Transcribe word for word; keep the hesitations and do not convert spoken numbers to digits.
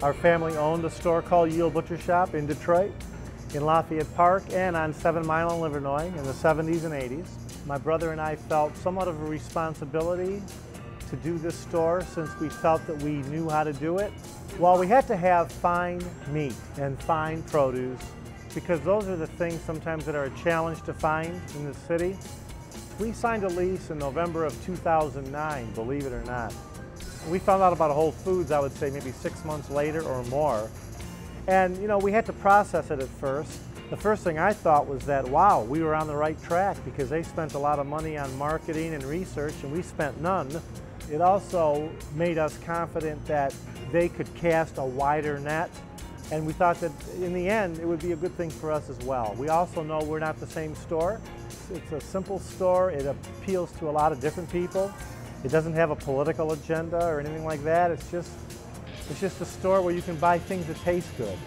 Our family owned a store called Ye Olde Butcher Shop in Detroit, in Lafayette Park, and on Seven Mile in Illinois in the seventies and eighties. My brother and I felt somewhat of a responsibility to do this store since we felt that we knew how to do it. Well, we had to have fine meat and fine produce because those are the things sometimes that are a challenge to find in the city. We signed a lease in November of two thousand nine, believe it or not. We found out about Whole Foods, I would say, maybe six months later or more. And, you know, we had to process it at first. The first thing I thought was that, wow, we were on the right track because they spent a lot of money on marketing and research and we spent none. It also made us confident that they could cast a wider net, and we thought that in the end it would be a good thing for us as well. We also know we're not the same store. It's a simple store. It appeals to a lot of different people. It doesn't have a political agenda or anything like that. It's just, it's just a store where you can buy things that taste good.